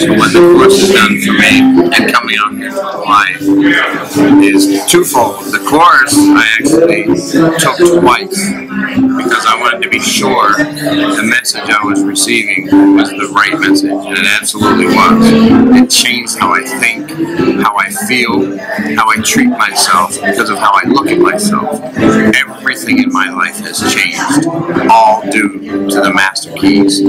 What the course has done for me and coming out here for life is twofold. The course I actually took twice because I wanted to be sure the message I was receiving was the right message, and it absolutely was. It changed how I think, how I feel, how I treat myself because of how I look at myself. Everything in my life has changed, all due to the Master Keys.